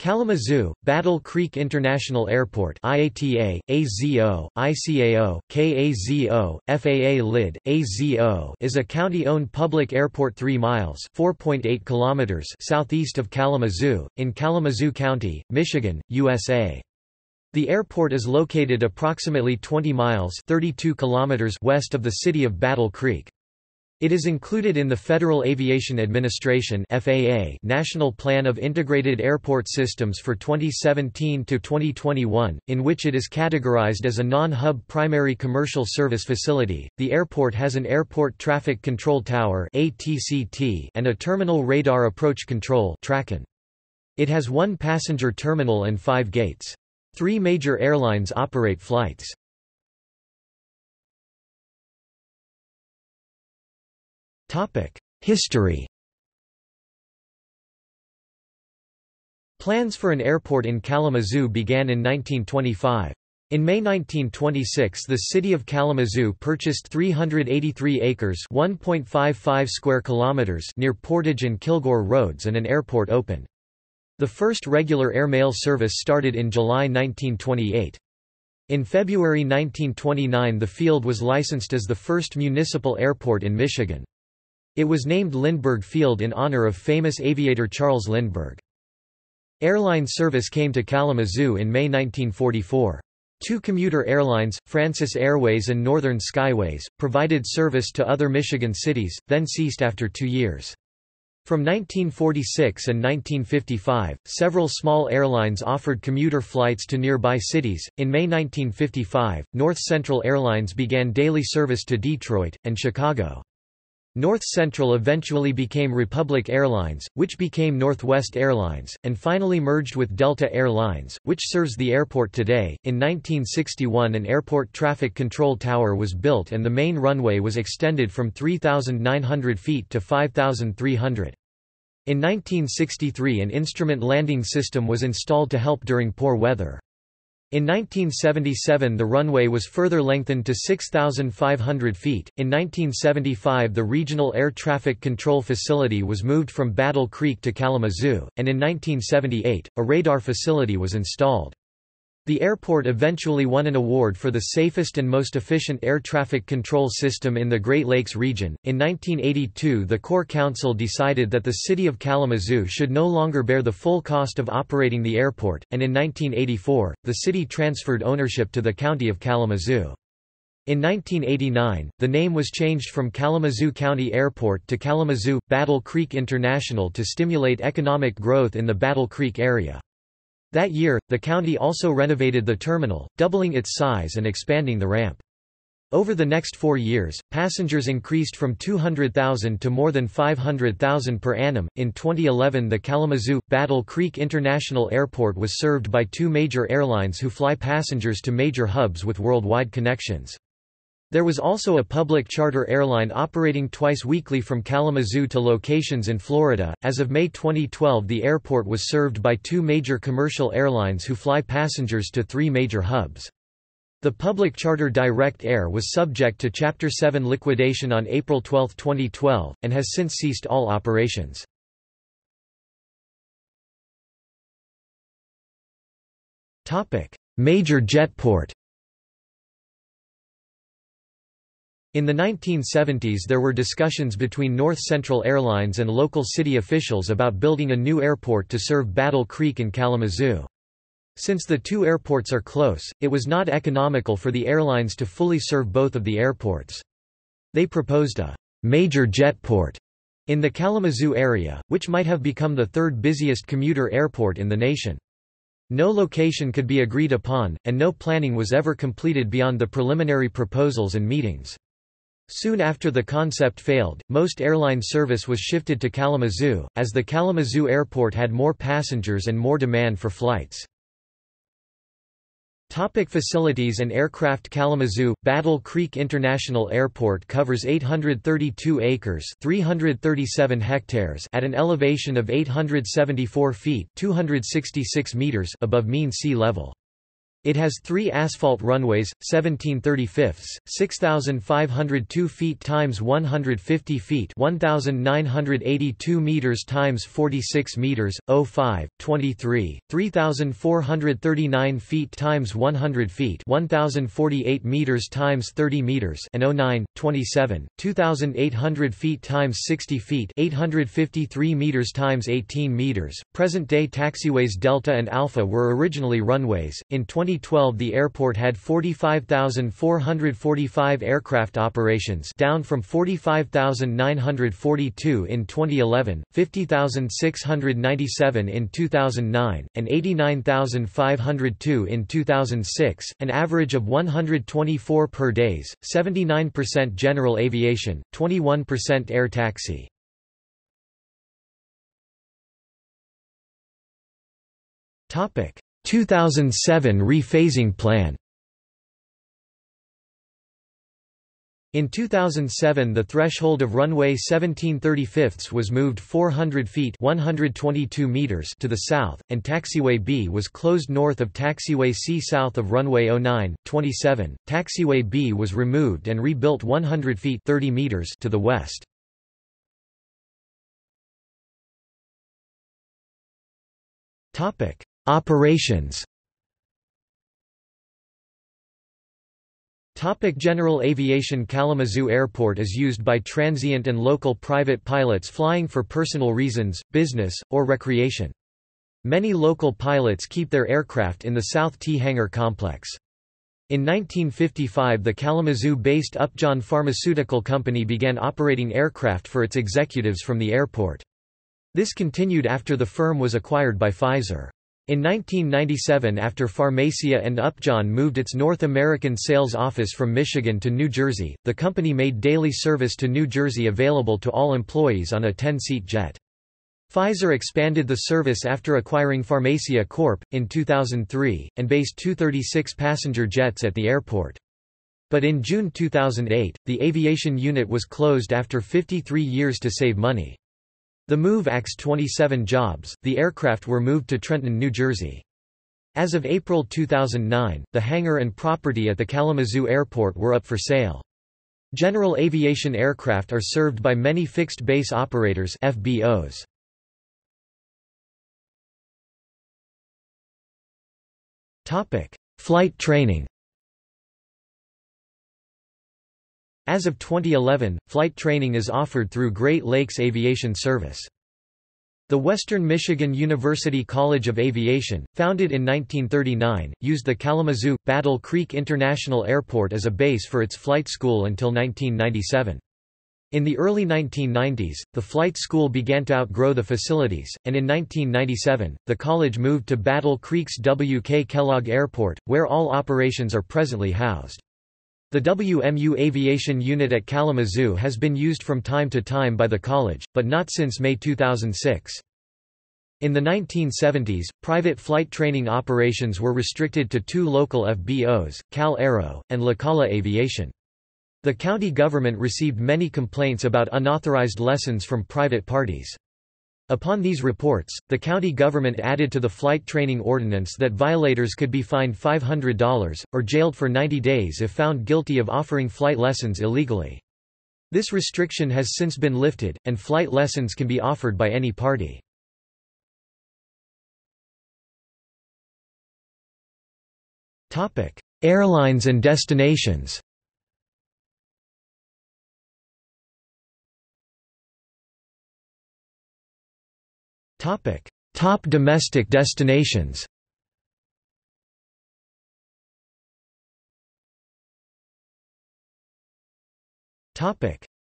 Kalamazoo, Battle Creek International Airport IATA, AZO, ICAO, KAZO, FAA LID, AZO is a county-owned public airport 3 miles (4.8 kilometers) southeast of Kalamazoo, in Kalamazoo County, Michigan, USA. The airport is located approximately 20 miles (32 kilometers) west of the city of Battle Creek. It is included in the Federal Aviation Administration (FAA) National Plan of Integrated Airport Systems for 2017 to 2021, in which it is categorized as a non-hub primary commercial service facility. The airport has an Airport Traffic Control Tower (ATCT) and a Terminal Radar Approach Control (TRACON). It has 1 passenger terminal and 5 gates. 3 major airlines operate flights. History. Plans for an airport in Kalamazoo began in 1925. In May 1926, the city of Kalamazoo purchased 383 acres (1.55 square kilometers) near Portage and Kilgore roads, and an airport opened. The first regular airmail service started in July 1928. In February 1929, the field was licensed as the first municipal airport in Michigan. It was named Lindbergh Field in honor of famous aviator Charles Lindbergh. Airline service came to Kalamazoo in May 1944. 2 commuter airlines, Francis Airways and Northern Skyways, provided service to other Michigan cities, then ceased after 2 years. From 1946 and 1955, several small airlines offered commuter flights to nearby cities. In May 1955, North Central Airlines began daily service to Detroit and Chicago. North Central eventually became Republic Airlines, which became Northwest Airlines, and finally merged with Delta Airlines, which serves the airport today. In 1961, an airport traffic control tower was built and the main runway was extended from 3,900 feet to 5,300. In 1963, an instrument landing system was installed to help during poor weather. In 1977, the runway was further lengthened to 6,500 feet. In 1975, the Regional Air Traffic Control Facility was moved from Battle Creek to Kalamazoo, and in 1978, a radar facility was installed. The airport eventually won an award for the safest and most efficient air traffic control system in the Great Lakes region. In 1982, the Corps Council decided that the city of Kalamazoo should no longer bear the full cost of operating the airport, and in 1984, the city transferred ownership to the county of Kalamazoo. In 1989, the name was changed from Kalamazoo County Airport to Kalamazoo Battle Creek International to stimulate economic growth in the Battle Creek area. That year, the county also renovated the terminal, doubling its size and expanding the ramp. Over the next 4 years, passengers increased from 200,000 to more than 500,000 per annum. In 2011, the Kalamazoo Battle Creek International Airport was served by 2 major airlines who fly passengers to major hubs with worldwide connections. There was also a public charter airline operating twice weekly from Kalamazoo to locations in Florida. As of May 2012, the airport was served by 2 major commercial airlines who fly passengers to 3 major hubs. The public charter Direct Air was subject to Chapter 7 liquidation on April 12, 2012, and has since ceased all operations. Topic: Major jetport. In the 1970s, there were discussions between North Central Airlines and local city officials about building a new airport to serve Battle Creek and Kalamazoo. Since the 2 airports are close, it was not economical for the airlines to fully serve both of the airports. They proposed a major jetport in the Kalamazoo area, which might have become the 3rd busiest commuter airport in the nation. No location could be agreed upon, and no planning was ever completed beyond the preliminary proposals and meetings. Soon after the concept failed, most airline service was shifted to Kalamazoo, as the Kalamazoo airport had more passengers and more demand for flights. Topic: facilities and aircraft. Kalamazoo Battle Creek International Airport covers 832 acres (337 hectares) at an elevation of 874 feet (266 meters) above mean sea level. It has 3 asphalt runways, 17/35, 6,502 feet times 150 feet, 1,982 meters times 46 meters, 05/23, 3,439 feet times 100 feet, 1,048 meters times 30 meters, and 09/27, 2,800 feet times 60 feet, 853 meters times 18 meters. Present-day taxiways Delta and Alpha were originally runways. In 2012 the airport had 45,445 aircraft operations, down from 45,942 in 2011, 50,697 in 2009, and 89,502 in 2006, an average of 124 per day, 79% general aviation, 21% air taxi. Topic: 2007 rephasing plan. In 2007 the threshold of runway 17/35 was moved 400 feet (122 meters) to the south, and Taxiway B was closed north of Taxiway C south of runway 09/27. Taxiway B was removed and rebuilt 100 feet (30 meters) to the west. Operations. General aviation. Kalamazoo Airport is used by transient and local private pilots flying for personal reasons, business, or recreation. Many local pilots keep their aircraft in the South T hangar complex. In 1955 the Kalamazoo-based Upjohn Pharmaceutical Company began operating aircraft for its executives from the airport. This continued after the firm was acquired by Pfizer. In 1997, after Pharmacia and Upjohn moved its North American sales office from Michigan to New Jersey, the company made daily service to New Jersey available to all employees on a 10-seat jet. Pfizer expanded the service after acquiring Pharmacia Corp. in 2003, and based 236 passenger jets at the airport. But in June 2008, the aviation unit was closed after 53 years to save money. The move axed 27 jobs. The aircraft were moved to Trenton, New Jersey. As of April 2009, the hangar and property at the Kalamazoo Airport were up for sale. General aviation aircraft are served by many fixed base operators (FBOs). Topic: Flight training. As of 2011, flight training is offered through Great Lakes Aviation Service. The Western Michigan University College of Aviation, founded in 1939, used the Kalamazoo – Battle Creek International Airport as a base for its flight school until 1997. In the early 1990s, the flight school began to outgrow the facilities, and in 1997, the college moved to Battle Creek's W.K. Kellogg Airport, where all operations are presently housed. The WMU Aviation Unit at Kalamazoo has been used from time to time by the college, but not since May 2006. In the 1970s, private flight training operations were restricted to 2 local FBOs, Cal Aero, and Lacala Aviation. The county government received many complaints about unauthorized lessons from private parties. Upon these reports, the county government added to the flight training ordinance that violators could be fined $500, or jailed for 90 days if found guilty of offering flight lessons illegally. This restriction has since been lifted, and flight lessons can be offered by any party. Airlines and destinations. Top domestic destinations.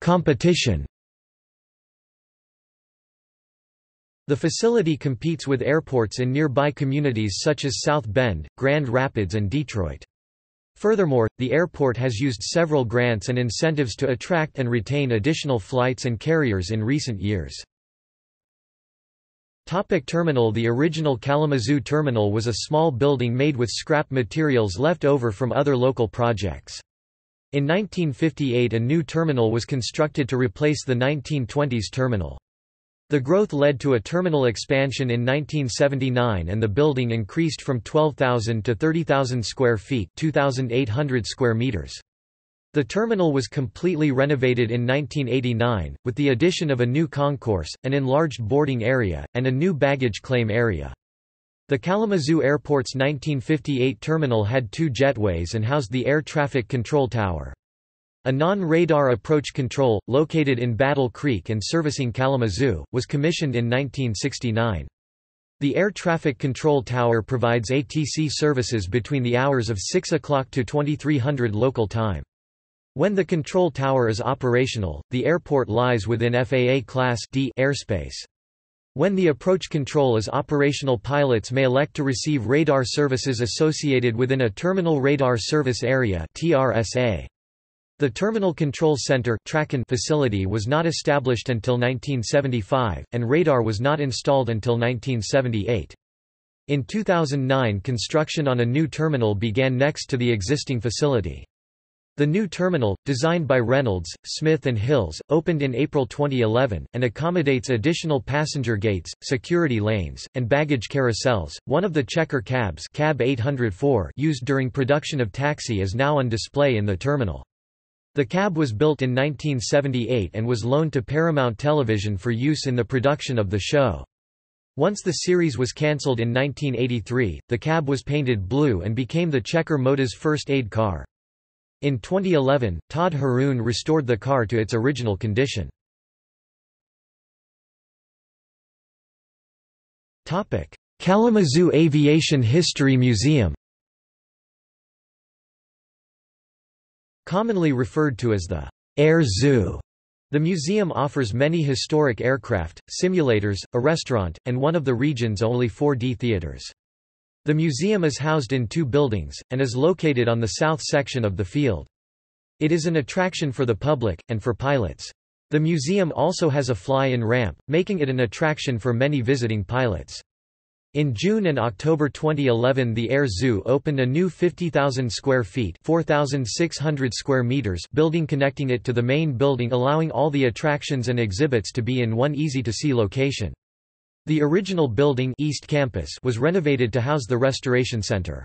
Competition. The facility competes with airports in nearby communities such as South Bend, Grand Rapids, and Detroit. Furthermore, the airport has used several grants and incentives to attract and retain additional flights and carriers in recent years. Terminal. The original Kalamazoo terminal was a small building made with scrap materials left over from other local projects. In 1958 a new terminal was constructed to replace the 1920s terminal. The growth led to a terminal expansion in 1979 and the building increased from 12,000 to 30,000 square feet, 2,800 square meters. The terminal was completely renovated in 1989, with the addition of a new concourse, an enlarged boarding area, and a new baggage claim area. The Kalamazoo Airport's 1958 terminal had two jetways and housed the Air Traffic Control Tower. A non-radar approach control, located in Battle Creek and servicing Kalamazoo, was commissioned in 1969. The Air Traffic Control Tower provides ATC services between the hours of 6 o'clock to 2300 local time. When the control tower is operational, the airport lies within FAA Class D airspace. When the approach control is operational, pilots may elect to receive radar services associated within a Terminal Radar Service Area (TRSA). The Terminal Control Center facility was not established until 1975, and radar was not installed until 1978. In 2009, construction on a new terminal began next to the existing facility. The new terminal, designed by Reynolds, Smith and Hills, opened in April 2011, and accommodates additional passenger gates, security lanes, and baggage carousels. One of the Checker cabs, Cab 804, used during production of Taxi is now on display in the terminal. The cab was built in 1978 and was loaned to Paramount Television for use in the production of the show. Once the series was cancelled in 1983, the cab was painted blue and became the Checker Moda's first aid car. In 2011, Todd Haroun restored the car to its original condition. Kalamazoo Aviation History Museum, commonly referred to as the Air Zoo. The museum offers many historic aircraft, simulators, a restaurant, and one of the region's only 4D theaters. The museum is housed in two buildings, and is located on the south section of the field. It is an attraction for the public, and for pilots. The museum also has a fly-in ramp, making it an attraction for many visiting pilots. In June and October 2011, the Air Zoo opened a new 50,000 square feet (4,600 square meters) building connecting it to the main building, allowing all the attractions and exhibits to be in one easy-to-see location. The original building, East Campus, was renovated to house the Restoration Center.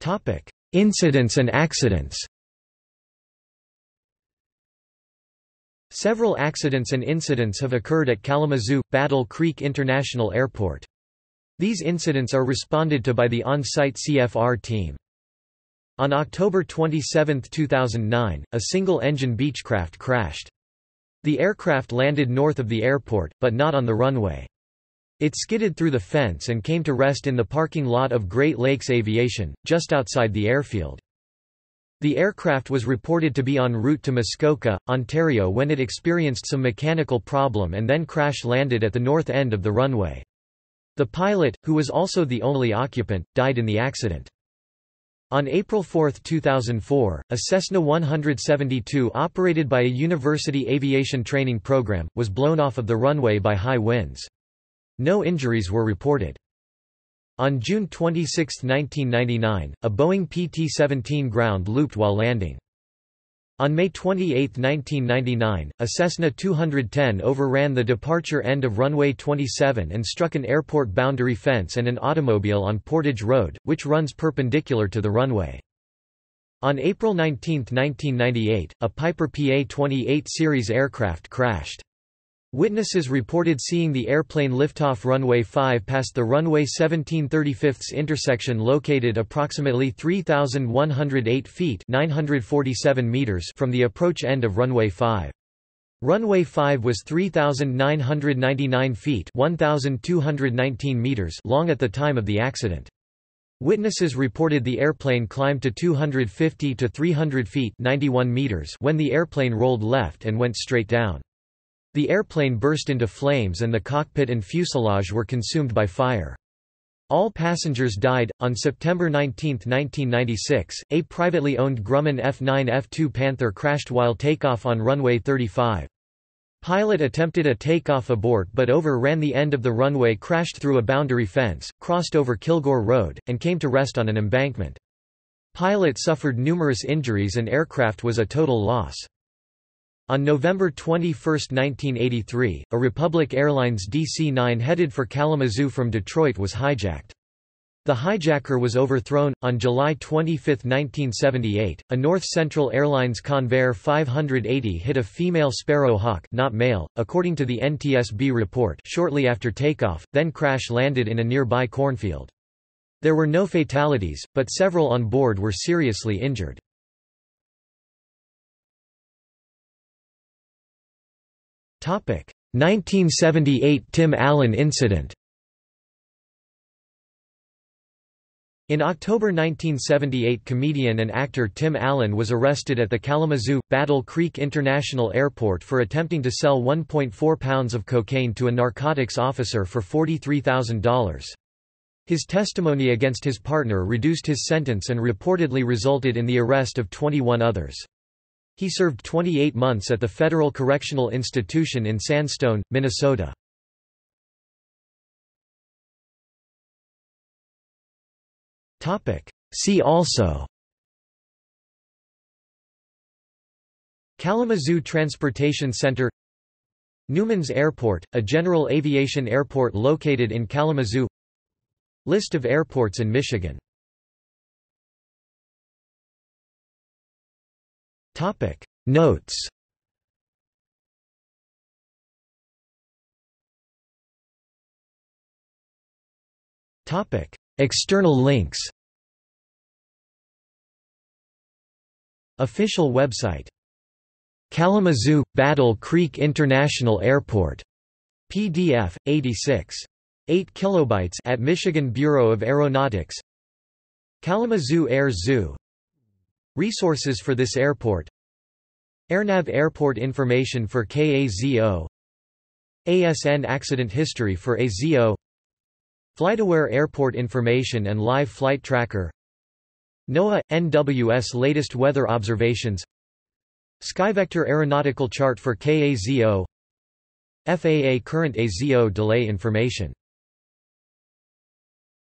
Topic: Incidents and accidents. Several accidents and incidents have occurred at Kalamazoo, Battle Creek International Airport. These incidents are responded to by the on-site CFR team. On October 27, 2009, a single-engine Beechcraft crashed. The aircraft landed north of the airport, but not on the runway. It skidded through the fence and came to rest in the parking lot of Great Lakes Aviation, just outside the airfield. The aircraft was reported to be en route to Muskoka, Ontario when it experienced some mechanical problem and then crash-landed at the north end of the runway. The pilot, who was also the only occupant, died in the accident. On April 4, 2004, a Cessna 172 operated by a university aviation training program, was blown off of the runway by high winds. No injuries were reported. On June 26, 1999, a Boeing PT-17 ground looped while landing. On May 28, 1999, a Cessna 210 overran the departure end of runway 27 and struck an airport boundary fence and an automobile on Portage Road, which runs perpendicular to the runway. On April 19, 1998, a Piper PA-28 series aircraft crashed. Witnesses reported seeing the airplane lift off runway 5 past the runway 1735 intersection located approximately 3,108 feet (947 meters) from the approach end of runway 5. Runway 5 was 3,999 feet (1,219 meters) long at the time of the accident. Witnesses reported the airplane climbed to 250 to 300 feet (91 meters) when the airplane rolled left and went straight down. The airplane burst into flames and the cockpit and fuselage were consumed by fire. All passengers died. On September 19, 1996, a privately owned Grumman F9F2 Panther crashed while takeoff on runway 35. Pilot attempted a takeoff abort but overran the end of the runway, crashed through a boundary fence, crossed over Kilgore Road, and came to rest on an embankment. Pilot suffered numerous injuries and aircraft was a total loss. On November 21, 1983, a Republic Airlines DC-9 headed for Kalamazoo from Detroit was hijacked. The hijacker was overthrown. On July 25, 1978, a North Central Airlines Convair 580 hit a female Sparrowhawk, not male, according to the NTSB report, shortly after takeoff, then crash-landed in a nearby cornfield. There were no fatalities, but several on board were seriously injured. Topic: 1978 Tim Allen incident. In October 1978, comedian and actor Tim Allen was arrested at the Kalamazoo, Battle Creek International Airport for attempting to sell 1.4 pounds of cocaine to a narcotics officer for $43,000. His testimony against his partner reduced his sentence and reportedly resulted in the arrest of 21 others. He served 28 months at the Federal Correctional Institution in Sandstone, Minnesota. See also: Kalamazoo Transportation Center, Newman's Airport, a general aviation airport located in Kalamazoo, List of airports in Michigan. Notes. External links. Official website: Kalamazoo – Battle Creek International Airport. PDF, 86.8 KB at Michigan Bureau of Aeronautics. Kalamazoo Air Zoo. Resources for this airport. AirNav airport information for KAZO. ASN accident history for AZO. FlightAware airport information and live flight tracker. NOAA – NWS latest weather observations. Skyvector aeronautical chart for KAZO. FAA current AZO delay information.